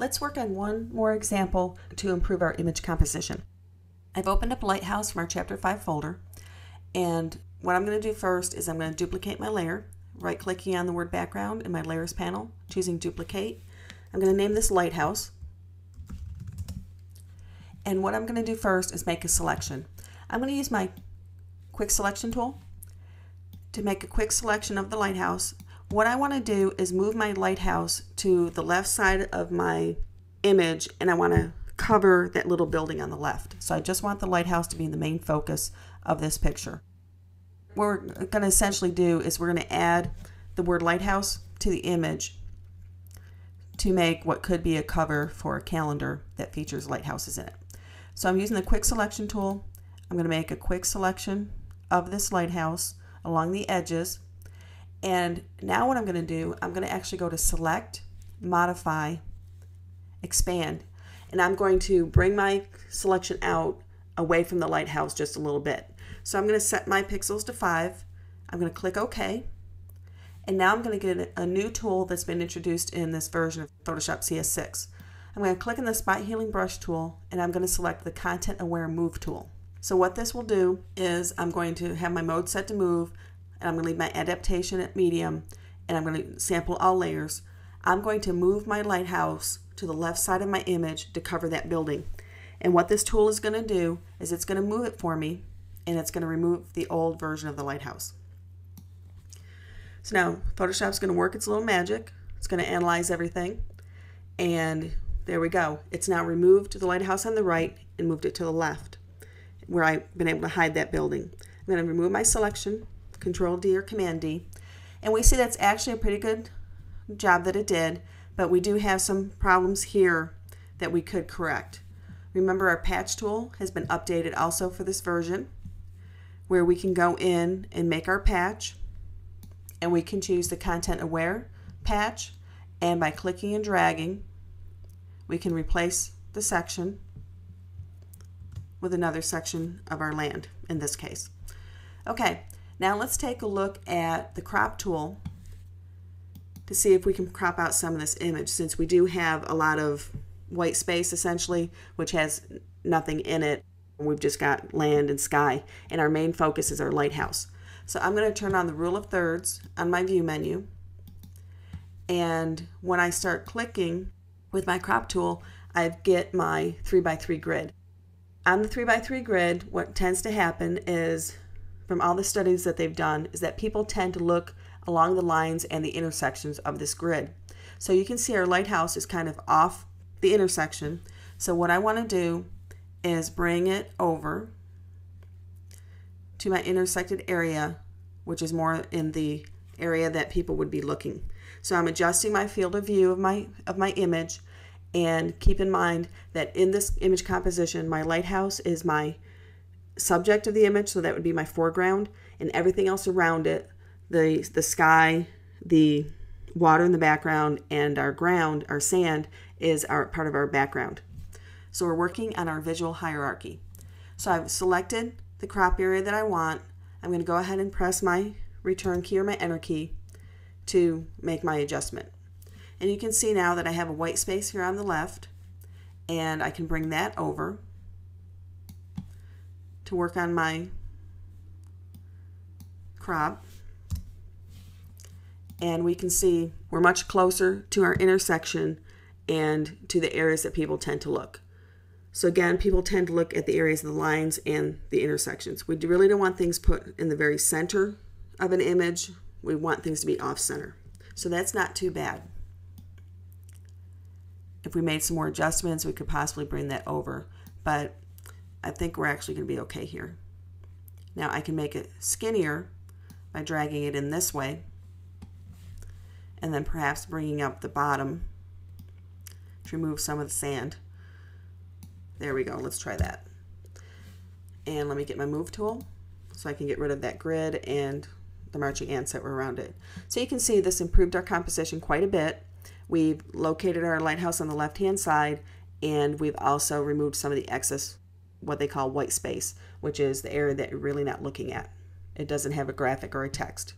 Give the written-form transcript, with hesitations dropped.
Let's work on one more example to improve our image composition. I've opened up Lighthouse from our Chapter 5 folder, and what I'm going to do first is I'm going to duplicate my layer, right-clicking on the word background in my layers panel, choosing duplicate. I'm going to name this Lighthouse, and what I'm going to do first is make a selection. I'm going to use my Quick Selection tool to make a quick selection of the lighthouse. What I want to do is move my lighthouse to the left side of my image, and I want to cover that little building on the left. So I just want the lighthouse to be the main focus of this picture. What we're going to essentially do is we're going to add the word lighthouse to the image to make what could be a cover for a calendar that features lighthouses in it. So I'm using the Quick Selection tool. I'm going to make a quick selection of this lighthouse along the edges. And now what I'm going to do, I'm going to actually go to Select, Modify, Expand. And I'm going to bring my selection out away from the lighthouse just a little bit. So I'm going to set my pixels to 5. I'm going to click OK. And now I'm going to get a new tool that's been introduced in this version of Photoshop CS6. I'm going to click on the Spot Healing Brush tool, and I'm going to select the Content Aware Move tool. So what this will do is I'm going to have my mode set to move, and I'm going to leave my adaptation at medium, and I'm going to sample all layers. I'm going to move my lighthouse to the left side of my image to cover that building. And what this tool is going to do is it's going to move it for me, and it's going to remove the old version of the lighthouse. So now Photoshop's going to work its little magic. It's going to analyze everything, and there we go. It's now removed the lighthouse on the right and moved it to the left, where I've been able to hide that building. I'm going to remove my selection, Control D or Command D, and we see that's actually a pretty good job that it did, but we do have some problems here that we could correct. Remember, our patch tool has been updated also for this version, where we can go in and make our patch, and we can choose the Content Aware patch, and by clicking and dragging, we can replace the section with another section of our land in this case. Okay, now let's take a look at the crop tool to see if we can crop out some of this image, since we do have a lot of white space essentially, which has nothing in it. We've just got land and sky, and our main focus is our lighthouse. So I'm going to turn on the rule of thirds on my view menu, and when I start clicking with my crop tool, I get my 3x3 grid. On the 3x3 grid, what tends to happen is, from all the studies that they've done, is that people tend to look along the lines and the intersections of this grid. So you can see our lighthouse is kind of off the intersection. So what I want to do is bring it over to my intersected area, which is more in the area that people would be looking. So I'm adjusting my field of view of my image. And keep in mind that in this image composition, my lighthouse is my subject of the image, so that would be my foreground, and everything else around it, the sky, the water in the background, and our ground, our sand, is our part of our background. So we're working on our visual hierarchy. So I've selected the crop area that I want. I'm going to go ahead and press my return key or my enter key to make my adjustment. And you can see now that I have a white space here on the left, and I can bring that over to work on my crop. And we can see we're much closer to our intersection and to the areas that people tend to look. So again, people tend to look at the areas of the lines and the intersections. We really don't want things put in the very center of an image. We want things to be off-center. So that's not too bad. If we made some more adjustments, we could possibly bring that over, but I think we're actually going to be okay here. Now I can make it skinnier by dragging it in this way, and then perhaps bringing up the bottom to remove some of the sand. There we go. Let's try that. And let me get my move tool so I can get rid of that grid and the marching ants that were around it. So you can see this improved our composition quite a bit. We've located our lighthouse on the left-hand side, and we've also removed some of the excess, what they call white space, which is the area that you're really not looking at. It doesn't have a graphic or a text.